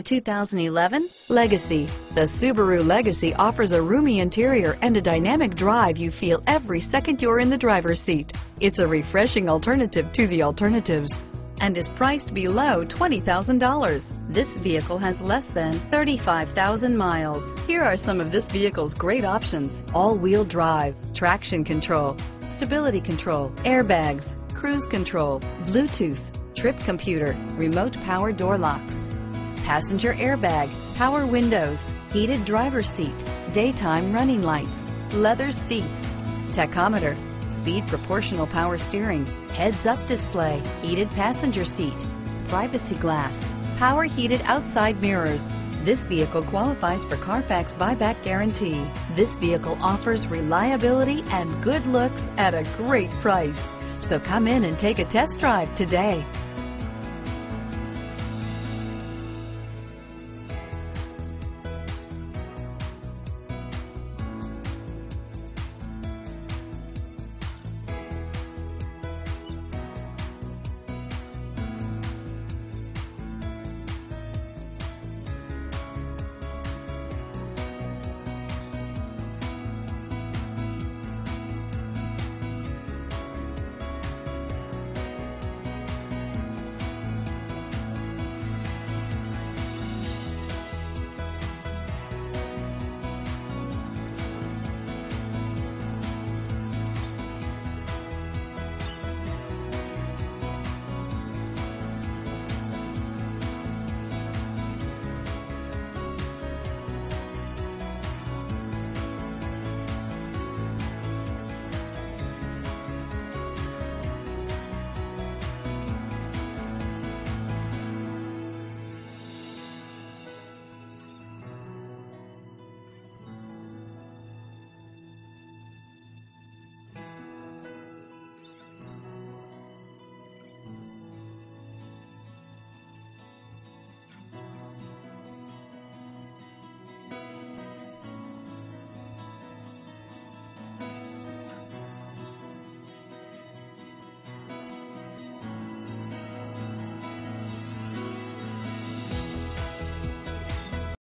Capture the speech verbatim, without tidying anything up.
The two thousand eleven Legacy. The Subaru Legacy offers a roomy interior and a dynamic drive you feel every second you're in the driver's seat. It's a refreshing alternative to the alternatives and is priced below twenty thousand dollars. This vehicle has less than thirty-five thousand miles. Here are some of this vehicle's great options: all-wheel drive, traction control, stability control, airbags, cruise control, Bluetooth, trip computer, remote power door locks, passenger airbag, power windows, heated driver's seat, daytime running lights, leather seats, tachometer, speed proportional power steering, heads-up display, heated passenger seat, privacy glass, power heated outside mirrors. This vehicle qualifies for Carfax buyback guarantee. This vehicle offers reliability and good looks at a great price. So come in and take a test drive today.